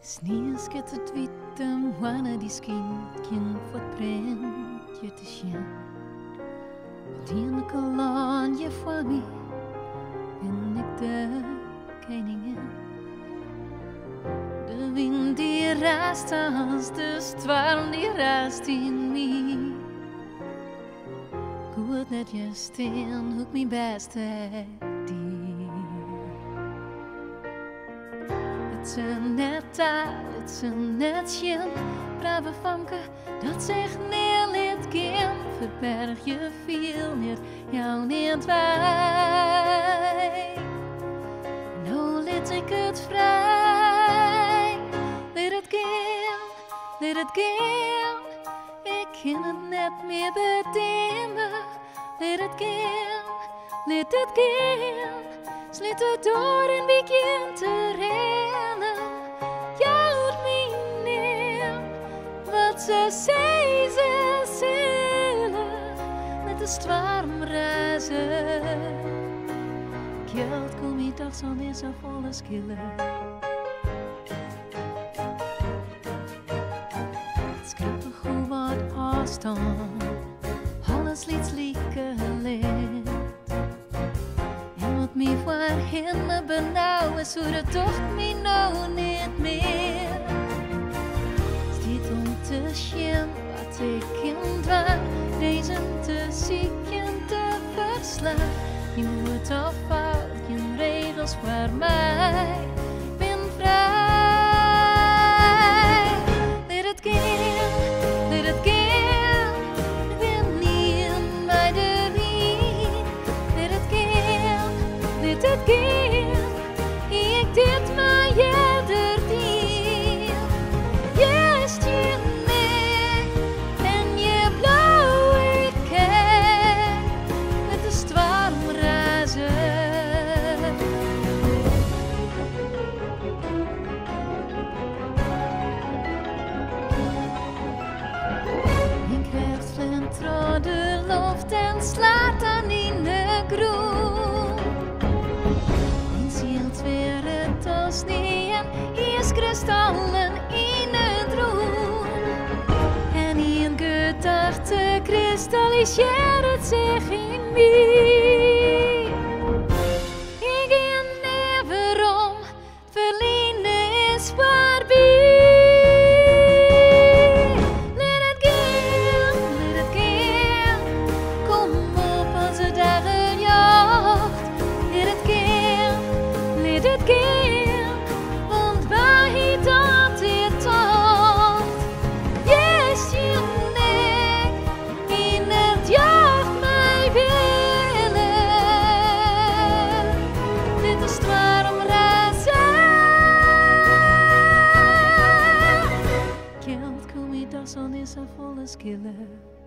Sneeuwsketter twittern, wanneer die kindje voor het prentje te zien. Met een kolonje voor mij ben ik de koningin. De wind die raast als de storm die raast in mij. Goed dat je stil hoek mij best uit die. Het zijn net schild, brave vanke, dat zegt neerlid kind. Verberg je viel niet, jou niet wij. Nou liet ik het vrij. Leed het kind, ik kan het net meer bedimmen. Leed het kind, slit het door en begin te rennen. Ze zullen met de storm reizen. Geld kom je toch zo weer zo volle skillen. Het schrappen goed wat afstand, alles liet lieken leed. En wat mij voorheen me benauwen, zo dat docht mij nou niet meer. Wat ik in dwang, deze te ziek en te verslaan. Je moet of fout, geen regels voor mij. Ik ben vrij. Let het gaan, ik ben niet bij de wind. Let het gaan, ik dit maar jeder dier. Juist je. De loft en slaat dan in de groen. Mijn zielt weer het als neer, eerst kristallen in het roer. En in gedachten kristalliseert het zich in mij. Ik ga never om, verliezen is voorbij. Geld kom je dat zo niet zo volle skillen.